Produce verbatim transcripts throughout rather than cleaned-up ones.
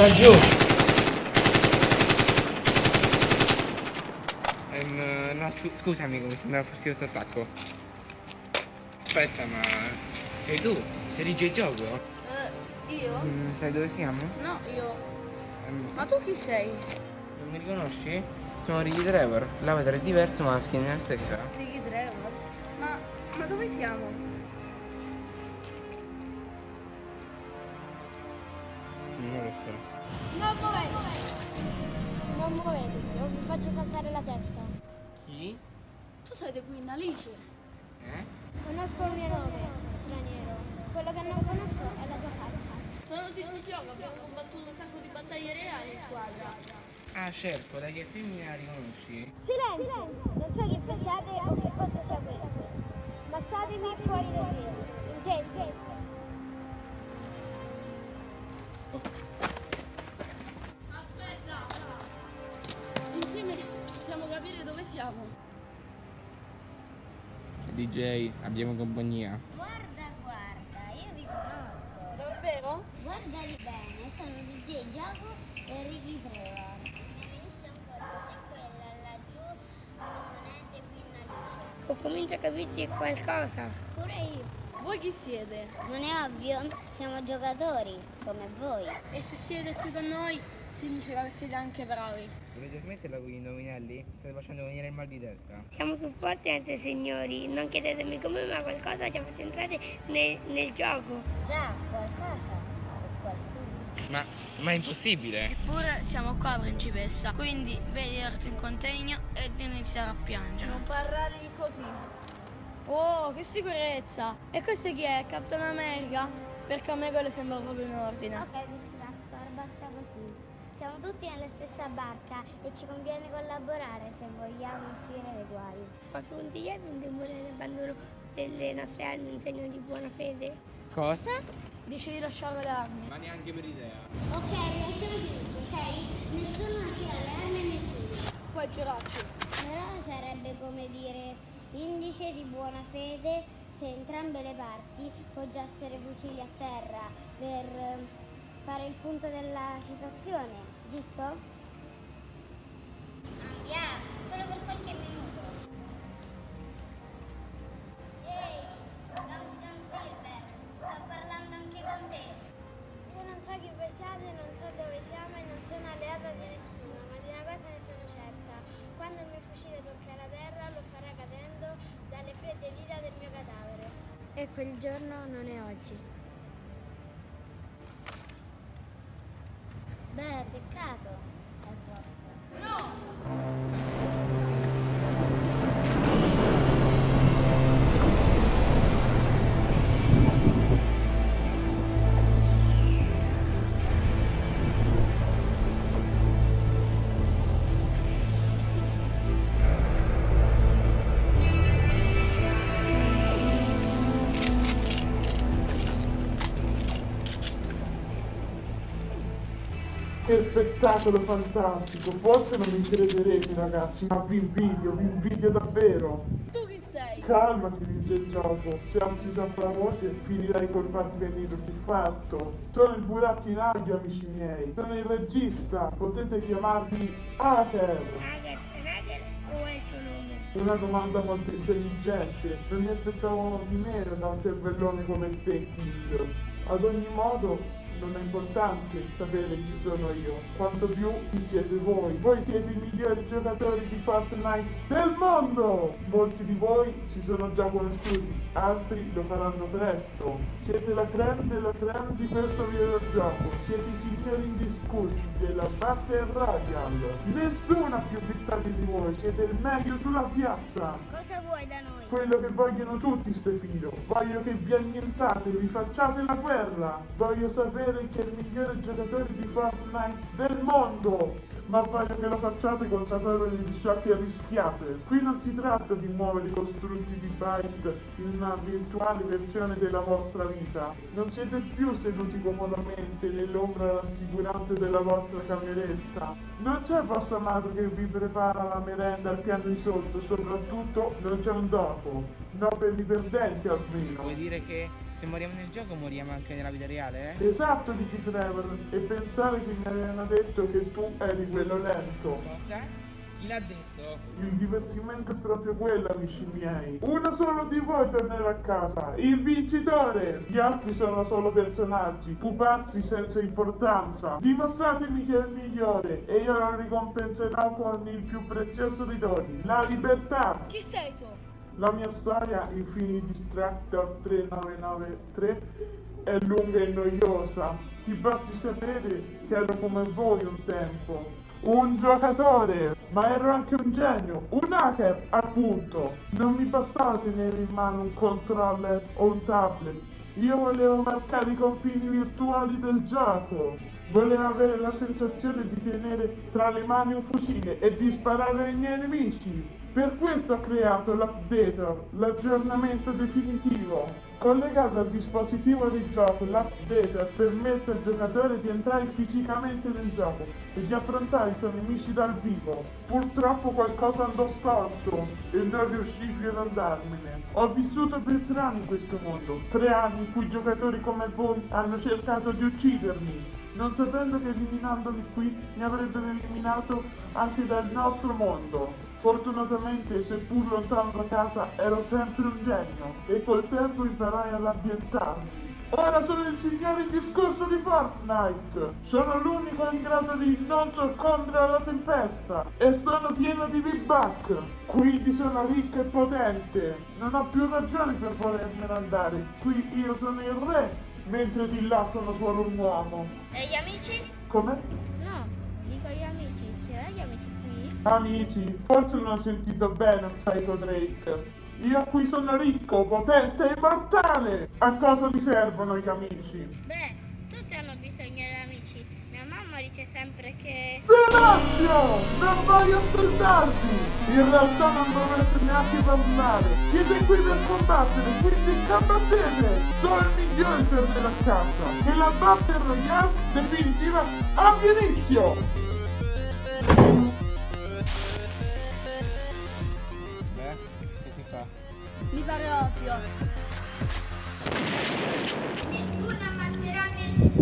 Thank you. Um, no, scu scusami, mi sembrava fossi sotto attacco. Aspetta, ma sei tu? Sei D J_GIOCO? Uh, io? Mm, sai dove siamo? No, io. Um, ma tu chi sei? Non mi riconosci? Sono RICKYTREVOR. L'avatar è diverso, ma la skin è la stessa. RICKYTREVOR? Ma, ma dove siamo? Non lo so. Non muovetevi! Non muovetevi, o vi faccio saltare la testa. Chi? Tu sei The Queen Alice. Eh? Conosco il mio nome, straniero. Quello che non conosco è la tua faccia. Sono di un gioco, abbiamo combattuto un sacco di battaglie reali in squadra. Ah certo, da che film la riconosci? Silenzio! Silenzio. Non so chi voi siate o che posto sia questo, ma statemi fuori dai piedi, inteso? Aspetta! Insieme possiamo capire dove siamo. D J, abbiamo compagnia. Guarda, guarda, io vi conosco. Davvero? Guardali bene, sono D J_GIOCO e RICKYTREVOR. La mission forse è quella laggiù, non è The Queen Alice. Comincio a capirci qualcosa. Pure io. Voi chi siete? Non è ovvio, siamo giocatori, come voi. E se siete qui con noi, significa che siete anche bravi. Volete smetterla con gli indovinelli? State facendo venire il mal di testa. Siamo su Fortnite, signori. Non chiedetemi come, ma qualcosa ci ha fatto entrare nel, nel gioco. Già, qualcosa o qualcuno. Ma, ma è impossibile. Eppure siamo qua, principessa. Quindi vederti in contegno e iniziare a piangere. Non parlare così. Oh, che sicurezza! E questo chi è? Captain America? Perché a me quello sembra proprio in ordine. Ok, Distructor, basta così. Siamo tutti nella stessa barca e ci conviene collaborare se vogliamo uscire dai guai. Posso consigliare di demolire il bandolo delle nostre armi in segno di buona fede? Cosa? Dice di lasciare le armi. Ma neanche per idea. Ok, ragazzi, ok? Nessuno lascerà le armi a nessuno. Puoi giurarci. Però sarebbe come dire... indice di buona fede se entrambe le parti poggiassero fucili a terra per fare il punto della situazione, giusto? Andiamo, solo per qualche minuto. Ehi, Long John Silver, sto parlando anche con te. Io non so chi voi siate, non so dove siamo e non sono alleata di nessuno, ma di una cosa ne sono certa. Quando il mio fucile tocca la terra lo farà cadere dalle fredde dita del mio cadavere. E quel giorno non è oggi. Beh, peccato. È posto. No! Che spettacolo fantastico, forse non mi crederete ragazzi, ma vi invidio, vi invidio davvero. Tu chi sei? Calmati, D J_GIOCO, se alzi tanto la voce finirai col farti venire un infarto. Sono il burattinaio, amici miei, sono il regista, potete chiamarmi HACKER. HACKER, HACKER o è il tuo nome? Una domanda molto intelligente, non mi aspettavo di meno da un cervellone come te, Kid. Ad ogni modo... non è importante sapere chi sono io, quanto più chi siete voi. Voi siete i migliori giocatori di Fortnite del mondo! Molti di voi si sono già conosciuti, altri lo faranno presto. Siete la creme della creme di questo videogioco, siete i signori indiscussi della Battle Royale. Nessuno ha più vittorie di voi, siete il meglio sulla piazza. Cosa vuoi da noi? Quello che vogliono tutti, Sefiro. Voglio che vi annientate, vi facciate la guerra. Voglio sapere che è il migliore giocatore di Fortnite del mondo, ma voglio che lo facciate consapevoli di ciò che rischiate. Qui non si tratta di muovere i costrutti di byte in una virtuale versione della vostra vita. Non siete più seduti comodamente nell'ombra rassicurante della vostra cameretta. Non c'è vostra madre che vi prepara la merenda al piano di sotto, soprattutto non c'è un dopo. No per i perdenti almeno. Vuoi dire che... se moriamo nel gioco moriamo anche nella vita reale, eh? Esatto, dici Trevor, e pensare che mi avevano detto che tu eri quello lento. Cosa? Chi l'ha detto? Il divertimento è proprio quello, amici miei. Uno solo di voi tornerà a casa, il vincitore. Gli altri sono solo personaggi, pupazzi senza importanza. Dimostratemi che è il migliore e io lo ricompenserò con il più prezioso di doni, la libertà. Chi sei tu? La mia storia, Infinity Distructor tre nove nove tre, è lunga e noiosa. Ti basti sapere che ero come voi un tempo, un giocatore, ma ero anche un genio, un hacker appunto. Non mi bastava tenere in mano un controller o un tablet, io volevo marcare i confini virtuali del gioco, volevo avere la sensazione di tenere tra le mani un fucile e di sparare ai miei nemici. Per questo ho creato l'Updator, l'aggiornamento definitivo. Collegato al dispositivo di gioco, l'Updator permette al giocatore di entrare fisicamente nel gioco e di affrontare i suoi nemici dal vivo. Purtroppo qualcosa andò storto e non riuscii più ad andarmene. Ho vissuto per tre anni in questo mondo, tre anni in cui giocatori come voi hanno cercato di uccidermi, non sapendo che eliminandomi qui mi avrebbero eliminato anche dal nostro mondo. Fortunatamente, seppur lontano da casa, ero sempre un genio e col tempo imparai ad ambientarmi. Ora sono il signore in discorso di Fortnite! Sono l'unico in grado di non soccombere alla tempesta e sono pieno di V-Buck! Quindi sono ricco e potente! Non ho più ragioni per volermene andare, qui io sono il re, mentre di là sono solo un uomo. E gli amici? Come? No, dico gli amici, c'erano gli amici? Amici, forse non ho sentito bene PSYCHO DRAKE. Io qui sono ricco, potente e immortale! A cosa mi servono gli amici? Beh, tutti hanno bisogno di amici. Mia mamma dice sempre che... Silenzio! Non voglio ascoltarti! In realtà non dovreste neanche parlare. Siete qui per combattere, quindi combattete! Sono il migliore per me la casa! E la Battle Royale definitiva abbia inizio! Mi pare ovvio. Nessuno ammazzerà nessuno.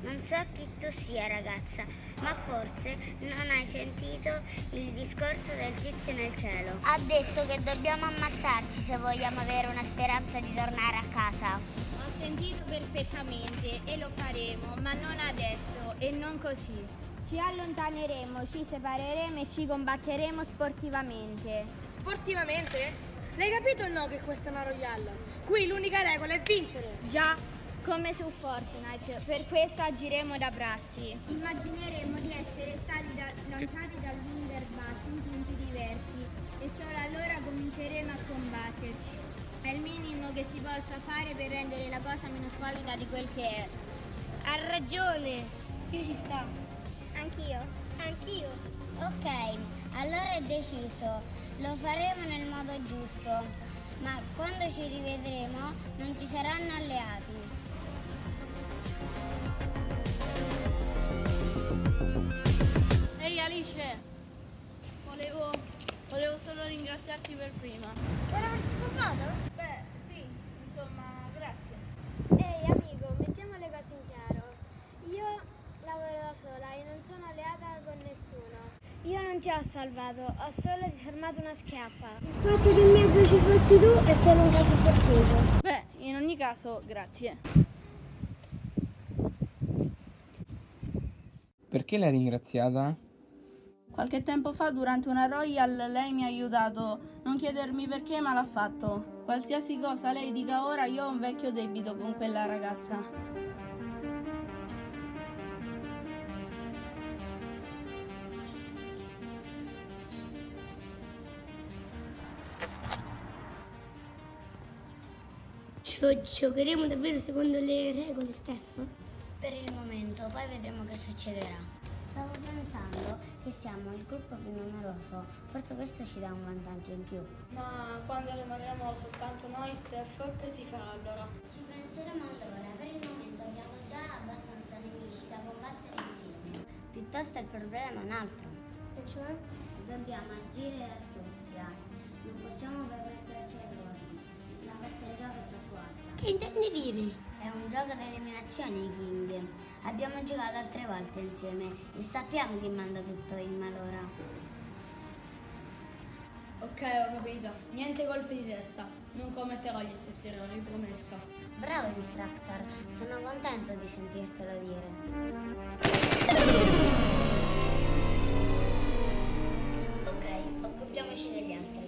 Non so chi tu sia, ragazza, ma forse non hai sentito il discorso del tizio nel cielo. Ha detto che dobbiamo ammazzarci se vogliamo avere una speranza di tornare a casa. Ho sentito perfettamente e lo faremo, ma non adesso e non così. Ci allontaneremo, ci separeremo e ci combatteremo sportivamente. Sportivamente? L'hai capito o no che questa è una royale? Qui l'unica regola è vincere! Già, come su Fortnite, per questo agiremo da prassi. Immagineremo di essere stati da lanciati dall'Underbass in punti diversi e solo allora cominceremo a combatterci. È il minimo che si possa fare per rendere la cosa meno squallida di quel che è. Ha ragione! Qui ci sta! Anch'io, anch'io. Ok, allora è deciso, lo faremo nel modo giusto, ma quando ci rivedremo non ci saranno alleati. Ehi Alice, volevo, volevo solo ringraziarti per prima. Per averti salvato? Beh, sì, insomma, grazie. Ehi amico, mettiamo le cose in chiaro. Io... lavoro da sola e non sono alleata con nessuno. Io non ti ho salvato, ho solo disarmato una schiappa. Il fatto che in mezzo ci fossi tu è solo un caso fortuito. Beh, in ogni caso, grazie. Perché l'hai ringraziata? Qualche tempo fa, durante una Royal, lei mi ha aiutato. Non chiedermi perché, ma l'ha fatto. Qualsiasi cosa lei dica ora, io ho un vecchio debito con quella ragazza. Giocheremo davvero secondo le regole, Steph? Per il momento, poi vedremo che succederà. Stavo pensando che siamo il gruppo più numeroso, forse questo ci dà un vantaggio in più. Ma quando rimaniamo soltanto noi, Steph, che si farà allora? Ci penseremo allora, per il momento abbiamo già abbastanza nemici da combattere insieme. Piuttosto il problema è un altro. E cioè? Dobbiamo agire e astuziare. Non possiamo permetterci errori. La vostra gioco è troppo alta. Che intendi dire? È un gioco ad eliminazione, King. Abbiamo giocato altre volte insieme e sappiamo chi manda tutto in malora. Ok, ho capito. Niente colpi di testa. Non commetterò gli stessi errori, promesso. Bravo, Distractor. Sono contento di sentirtelo dire. Occupiamoci degli altri.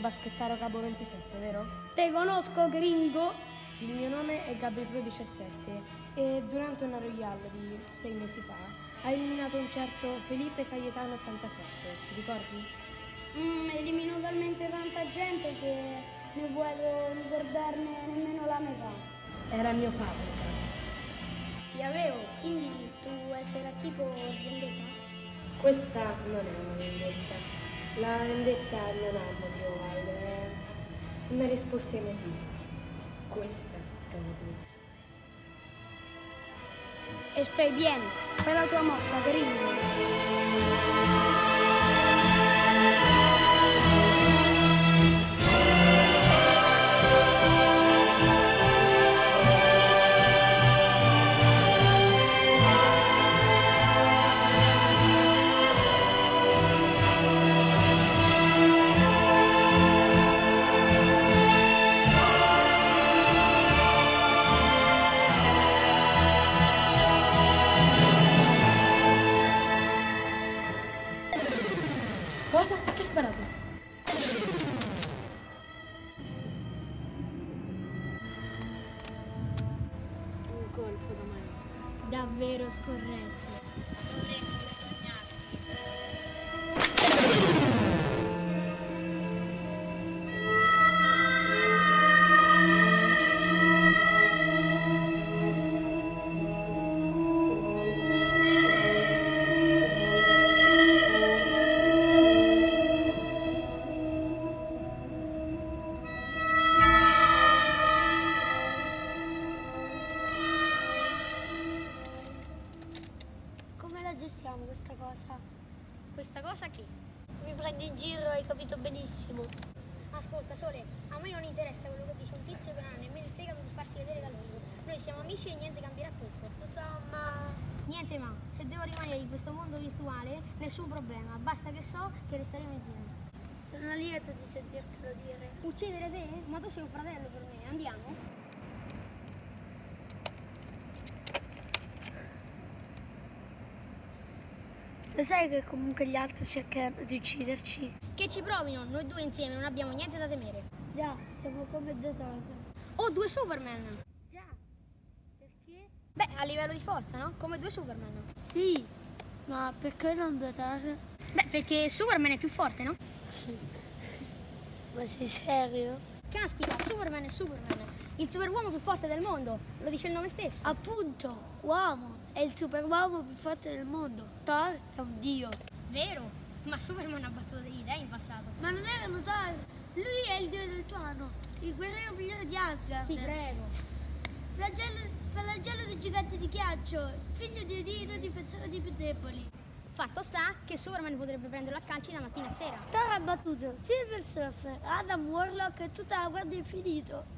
Baskettaro capo ventisette, vero? Te conosco, gringo! Il mio nome è Gabriele diciassette e durante una royale di sei mesi fa ha eliminato un certo Felipe Caetano ottantasette, ti ricordi? Mm, elimino talmente tanta gente che non voglio ricordarne nemmeno la metà. Era mio padre, caro. Li avevo, quindi tu essere a tipo vendetta? Questa non è una vendetta. La vendetta non ha motivo valido, è una risposta emotiva. Questa è una punizione. E stai bene, fai la tua mossa, gringo. Davvero scorretto. Dovresti questa cosa. Questa cosa che? Mi prendi in giro, hai capito benissimo. Ascolta Sole, a me non interessa quello che dice un tizio che non ha nemmeno il fegato di farsi vedere da loro. Noi siamo amici e niente cambierà questo. Insomma... Niente ma, se devo rimanere in questo mondo virtuale, nessun problema. Basta che so che resteremo insieme. Sono lieto di sentirtelo dire. Uccidere te? Ma tu sei un fratello per me, andiamo? Lo sai che comunque gli altri cercheranno di ucciderci? Che ci provino, noi due insieme non abbiamo niente da temere. Già, siamo come due Thor. O due Superman! Già, perché? Beh, a livello di forza, no? Come due Superman. Sì, ma perché non due Thor? Beh, perché Superman è più forte, no? Ma sei serio? Caspita, Superman è Superman, il superuomo più forte del mondo, lo dice il nome stesso. Appunto, uomo, è il superuomo più forte del mondo. Thor è un dio. Vero, ma Superman ha battuto degli dei in passato. Ma non erano Thor, lui è il dio del tuono, il guerriero migliore di Asgard. Ti prego. Flagello, flagello dei giganti di ghiaccio, figlio di Odino, difensore dei più deboli. Fatto sta che Superman potrebbe prenderlo a calci da mattina a sera. Thor ha battuto Silver Surfer, Adam Warlock e tutta la guardia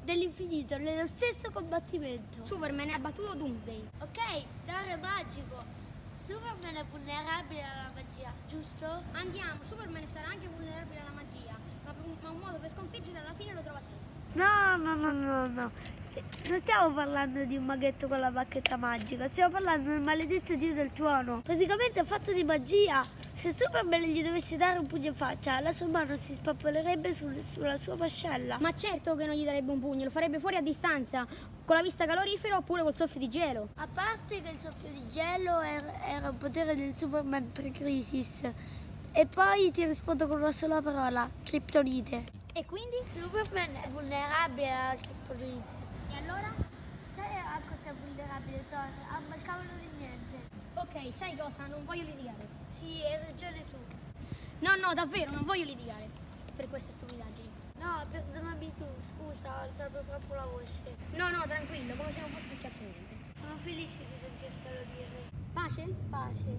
dell'infinito nello stesso combattimento. Superman ha battuto Doomsday. Ok, Thor è magico. Superman è vulnerabile alla magia, giusto? Andiamo, Superman sarà anche vulnerabile alla magia, ma, ma un modo per sconfiggere alla fine lo trova sempre. No, no, no, no, no. Non stiamo parlando di un maghetto con la bacchetta magica, stiamo parlando del maledetto dio del tuono. Praticamente è fatto di magia. Se Superman gli dovesse dare un pugno in faccia, la sua mano si spappolerebbe sul, sulla sua mascella. Ma certo che non gli darebbe un pugno, lo farebbe fuori a distanza, con la vista calorifera oppure col soffio di gelo. A parte che il soffio di gelo era, era un potere del Superman pre-crisis. E poi ti rispondo con una sola parola, criptonite. E quindi? Superman è vulnerabile alla criptonite. E allora? Sai a cosa è vulnerabile Thor? Ah, ma il cavolo di niente. Ok, sai cosa? Non voglio litigare. Sì, hai ragione tu. No, no, davvero, non voglio litigare per queste stupidaggini. No, perdonami tu, scusa, ho alzato troppo la voce. No, no, tranquillo, come se non fosse successo niente. Sono felice di sentirtelo dire. Pace? Pace.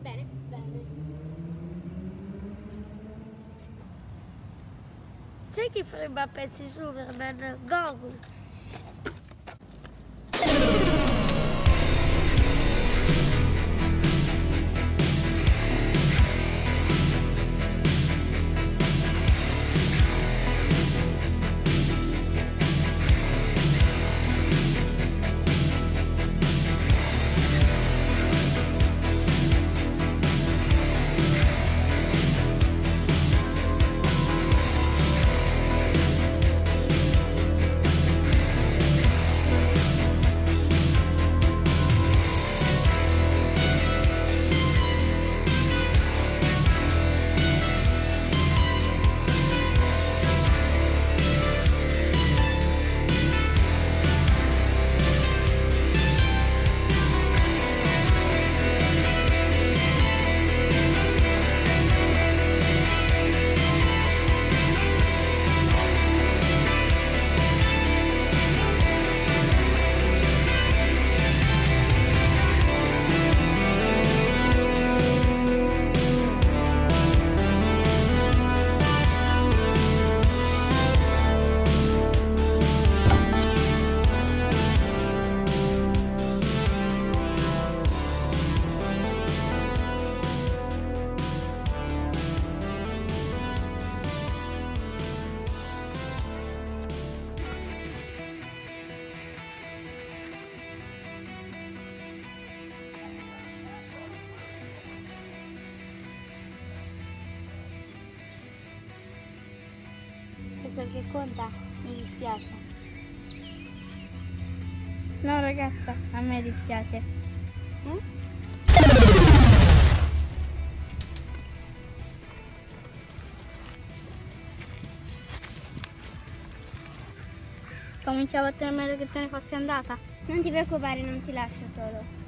Bene, bene. Sai chi farebbe a pezzi Superman? Goku! Quel che conta, mi dispiace. No ragazza, a me dispiace. Eh? Cominciavo a temere che te ne fossi andata. Non ti preoccupare, non ti lascio solo.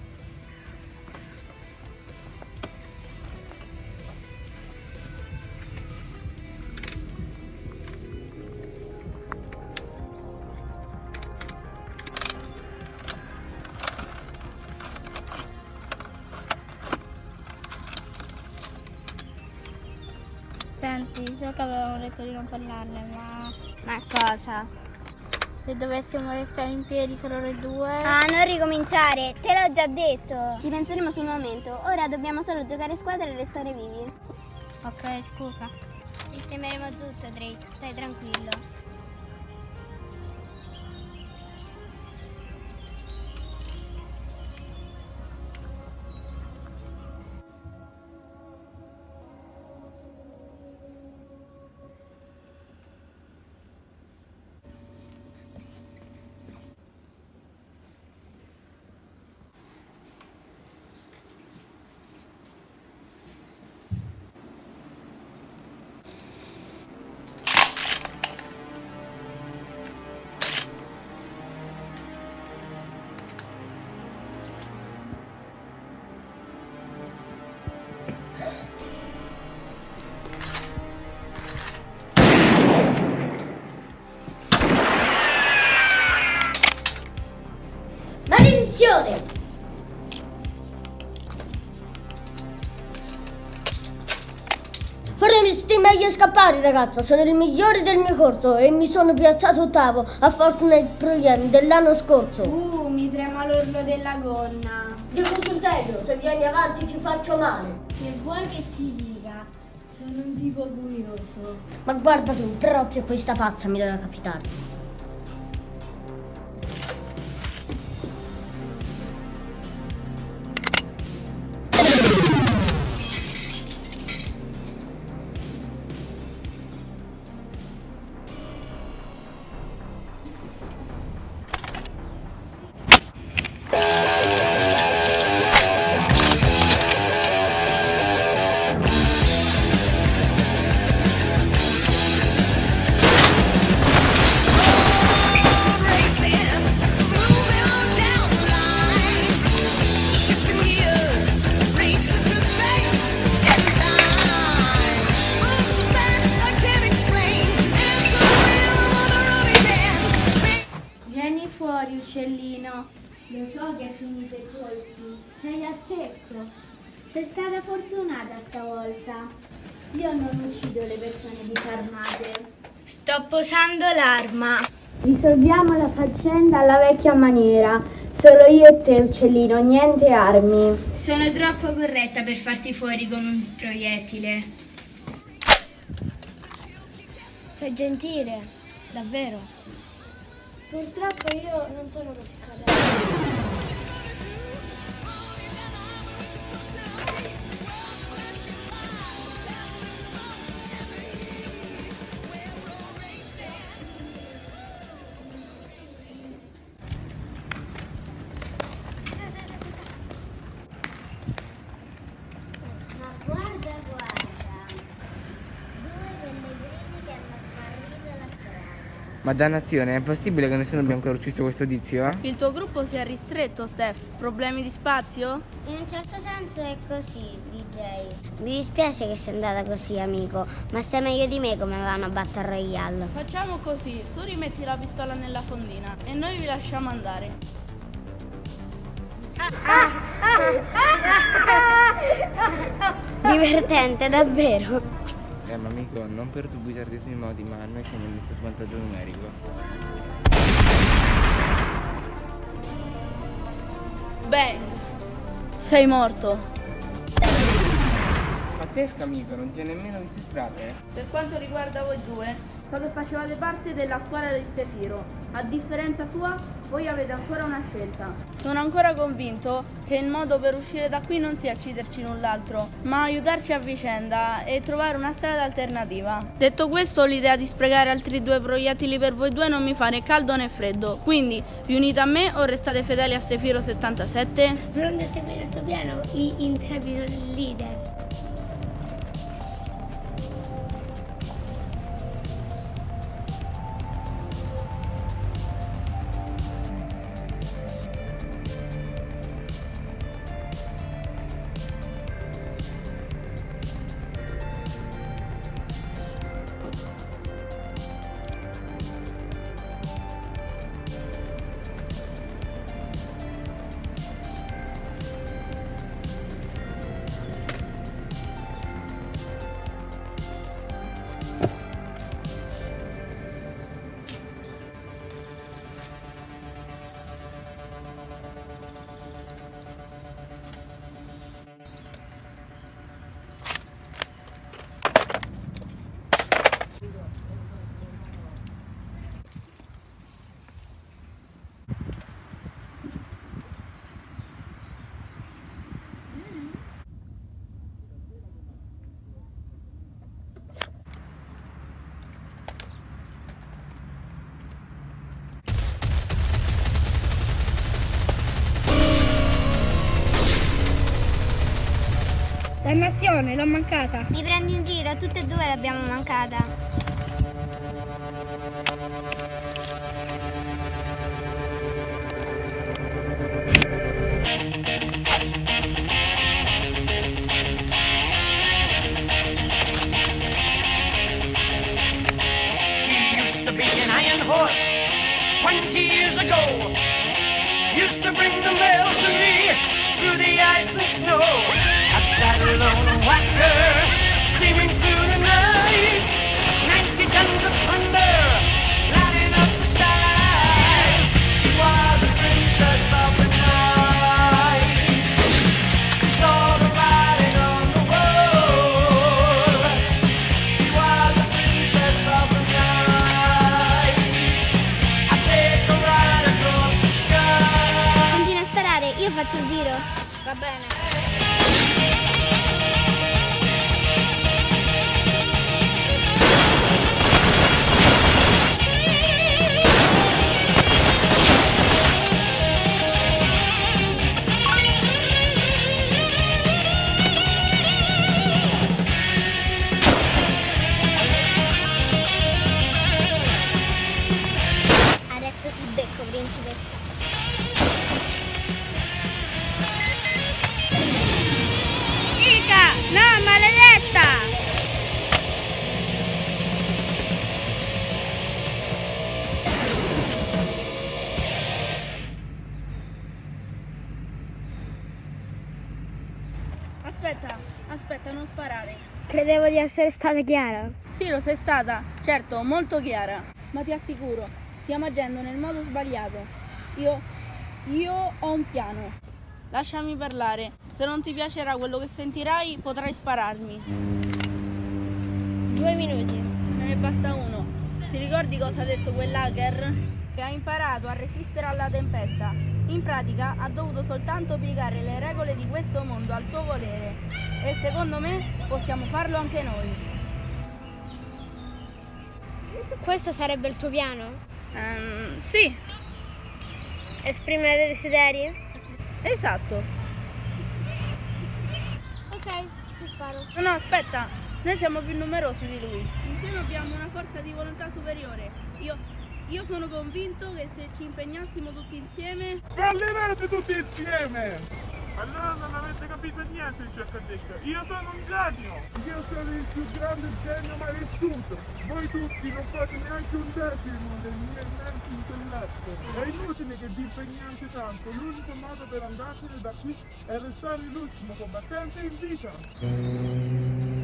Senti, so che avevamo detto di non parlarne, ma... Ma cosa? Se dovessimo restare in piedi solo le due... Ah, non ricominciare, te l'ho già detto! Ci penseremo sul momento, ora dobbiamo solo giocare a squadra e restare vivi. Ok, scusa. Sistemeremo tutto, Drake, stai tranquillo. Attenzione! Faresti meglio scappare, ragazza. Sono il migliore del mio corso e mi sono piazzato ottavo a Fortnite Pro Game dell'anno scorso. Uh, mi trema l'orlo della gonna. Dico sul serio, se vieni avanti ti faccio male. Se vuoi che ti dica, sono un tipo curioso. Ma guarda tu, proprio questa pazza mi doveva capitare. Uccellino, lo so che hai finito i colpi, sei a secco, sei stata fortunata stavolta. Io non uccido le persone disarmate. Sto posando l'arma. Risolviamo la faccenda alla vecchia maniera, solo io e te uccellino, niente armi. Sono troppo corretta per farti fuori con un proiettile. Sei gentile, davvero. Purtroppo io non sono così calata. Ma guarda, guarda. Ma dannazione, è possibile che nessuno abbia ancora ucciso questo tizio? Eh? Il tuo gruppo si è ristretto, Steph. Problemi di spazio? In un certo senso è così, D J. Mi dispiace che sia andata così, amico, ma sei meglio di me come va una Battle Royale. Facciamo così, tu rimetti la pistola nella fondina e noi vi lasciamo andare. Divertente, davvero. Eh, ma amico, non per dubitare dei tuoi modi, ma noi siamo in netto svantaggio numerico. Bang! Sei morto! Pazzesco, amico, non ti ho nemmeno visto strade. Per quanto riguarda voi due, so che facevate parte della squadra di Sefiro. A differenza sua, voi avete ancora una scelta. Sono ancora convinto che il modo per uscire da qui non sia ucciderci null'altro, ma aiutarci a vicenda e trovare una strada alternativa. Detto questo, l'idea di sprecare altri due proiettili per voi due non mi fa né caldo né freddo. Quindi, vi unite a me o restate fedeli a Sefiro settantasette? Pronto a seguire il tuo piano, intrepido leader. Dannazione, l'ho mancata. Mi prendi in giro, tutte e due l'abbiamo mancata. She used to be an iron horse twenty years ago. used to bring the mail to me through the ice and snow. I've sat alone and watched her steaming through the night. Ninety tons of thunder lighting up the skies. She was a princess of the night. We saw the writing on the wall. She was a princess of the night. I take a ride across the sky. Continua a sparare, io faccio il giro. Va bene. Aspetta, aspetta, non sparare. Credevo di essere stata chiara. Sì, lo sei stata, certo, molto chiara. Ma ti assicuro, stiamo agendo nel modo sbagliato. Io, io ho un piano. Lasciami parlare. Se non ti piacerà quello che sentirai, potrai spararmi. Due minuti. Me ne basta uno. Ti ricordi cosa ha detto quell'hacker? Che ha imparato a resistere alla tempesta. In pratica ha dovuto soltanto piegare le regole di questo mondo al suo volere e secondo me possiamo farlo anche noi. Questo sarebbe il tuo piano? Um, sì. Esprimere dei desideri? Esatto. Ok, ti sparo. No, no, aspetta, noi siamo più numerosi di lui. Insieme abbiamo una forza di volontà superiore. Io... Io sono convinto che se ci impegnassimo tutti insieme... Sballerete tutti insieme! Allora non avete capito niente di ciò che ho detto. Io sono un genio! Io sono il più grande genio mai vissuto! Voi tutti non fate neanche un decimo del mio immenso intelletto! È inutile che vi impegnate tanto. L'unico modo per andarsene da qui è restare l'ultimo combattente in vita!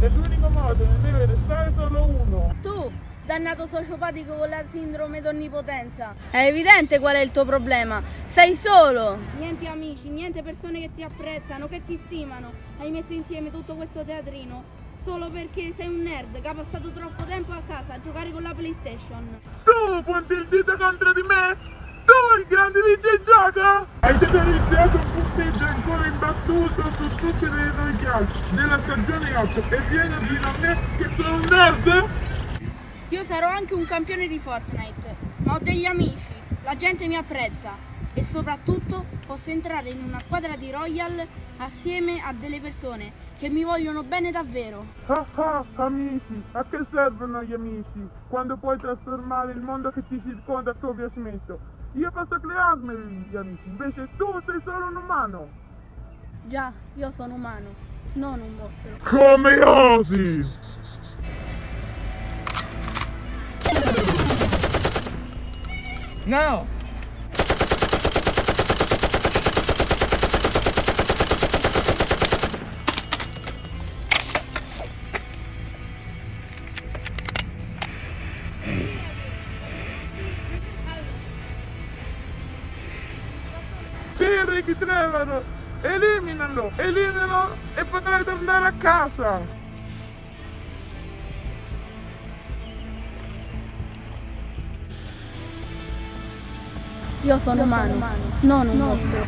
È l'unico modo, ne deve restare solo uno. Tu, dannato sociopatico con la sindrome d'onnipotenza, è evidente qual è il tuo problema. Sei solo. Niente amici, niente persone che ti apprezzano, che ti stimano. Hai messo insieme tutto questo teatrino solo perché sei un nerd che ha passato troppo tempo a casa a giocare con la PlayStation. Tu punti il dito contro di me? Tu, il grande D J Gioco? Hai determinato un punteggio ancora imbattuto su tutte le radiali della stagione otto e vieni a dire a me che sono un nerd? Io sarò anche un campione di Fortnite, ma ho degli amici, la gente mi apprezza e soprattutto posso entrare in una squadra di Royal assieme a delle persone che mi vogliono bene davvero. Ah ah, amici, a che servono gli amici quando puoi trasformare il mondo che ti circonda a tuo piacimento? Io posso crearmi gli amici, invece tu sei solo un umano. Già, io sono umano, non un mostro. Come osi? No! Rickeytrevor, eliminalo, eliminalo e potrai tornare a casa. Io sono umano, non un mostro.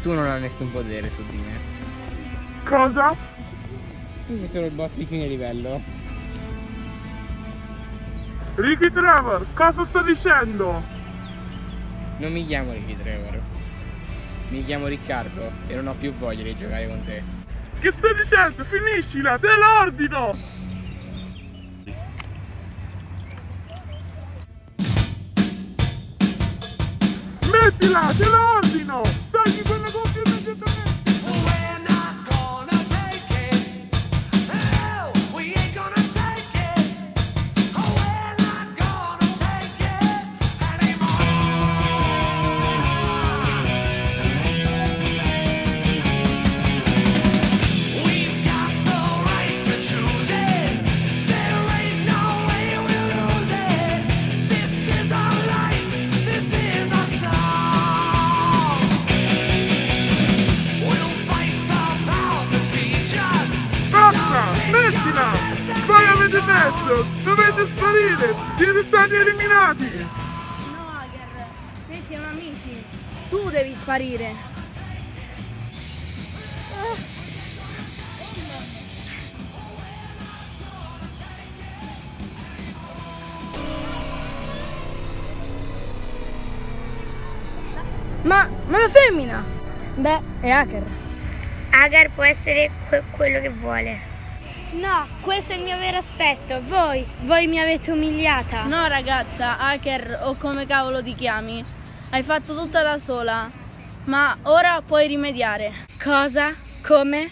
Tu non hai nessun potere su di me. Cosa? Tu sei solo il boss di fine livello. RICKYTREVOR, cosa sto dicendo? Non mi chiamo RICKYTREVOR, mi chiamo Riccardo e non ho più voglia di giocare con te. Che sto dicendo? Finiscila, te lo ordino! Sì. Smettila Metti là, te lo ordino! Togli quella coppia immediatamente! We're not gonna take it. No, we ain't gonna take it. Oh, we're not gonna take it anymore. We've got the right to choose it. There ain't no way we lose it. This is our life. This is our song. We'll fight the powers that be just. Basta, mettila! Voi avete perso! Dovete sparire! Siete stati eliminati! No, Hacker, noi siamo amici. Tu devi sparire. Ma, ma è una femmina! Beh, è Hacker. Hacker può essere que- quello che vuole. No, questo è il mio vero aspetto. Voi, voi mi avete umiliata. No ragazza, Hacker o come cavolo ti chiami, hai fatto tutta da sola, ma ora puoi rimediare. Cosa? Come?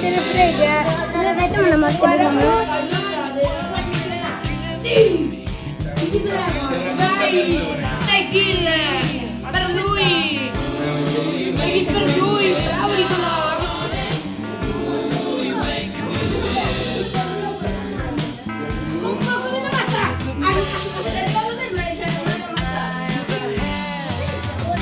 Se ne frega, non avete una morte di me? Sì! Dai! Dai killer! Per lui! Dai per lui! Bravo Nicolò! Un poco di domanda! Adesso per farlo per me c'è una domanda!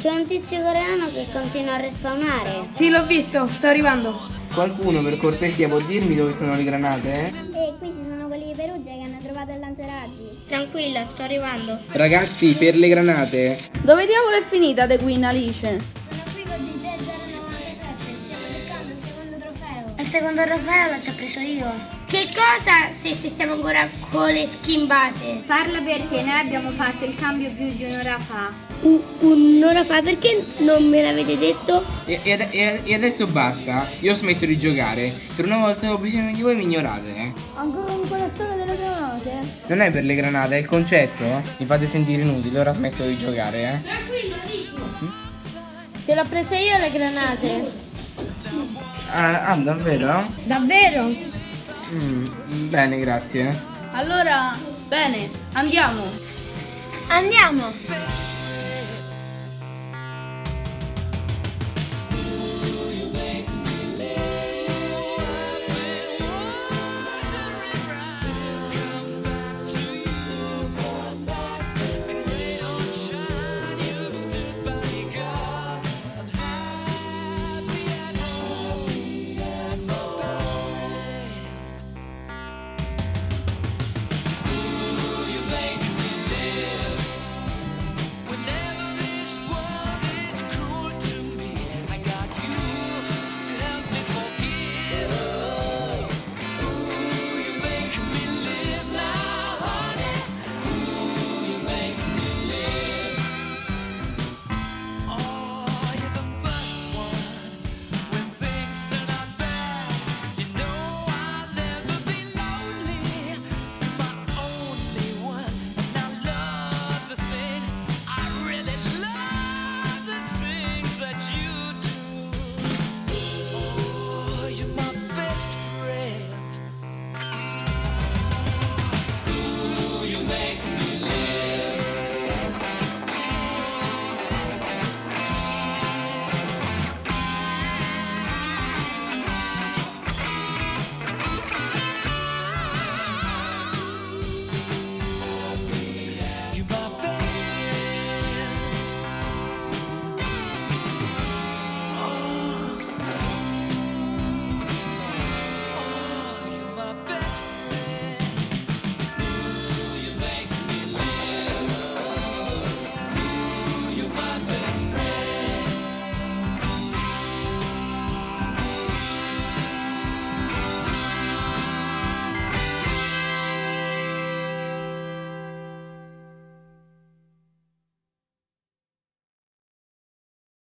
C'è un tizio coreano che continua a respawnare. Sì, l'ho visto, sto arrivando. Qualcuno per cortesia può dirmi dove sono le granate, eh? E qui ci sono quelli di Perugia che hanno trovato il lanciarazzi. Tranquilla, sto arrivando. Ragazzi, per le granate. Dove diavolo è finita The Queen Alice? Sono qui con D J zero novantasette, stiamo cercando il secondo trofeo. Il secondo trofeo l'ho già preso io. Che cosa? Sì, sì, stiamo ancora con le skin base. Parla perché noi abbiamo fatto il cambio più di un'ora fa. Un, un'ora fa, perché non me l'avete detto? E, e, e, e adesso basta, io smetto di giocare. Per una volta ho bisogno di voi, mi ignorate, eh? Ancora con quella storia delle granate? Non è per le granate, è il concetto. Mi fate sentire inutile, ora smetto di giocare, eh? Tranquillo, dico. Mm? Te l'ho presa io le granate. Mm. Ah, ah, davvero? Davvero? Mm, bene, grazie. Allora, bene, andiamo. Andiamo.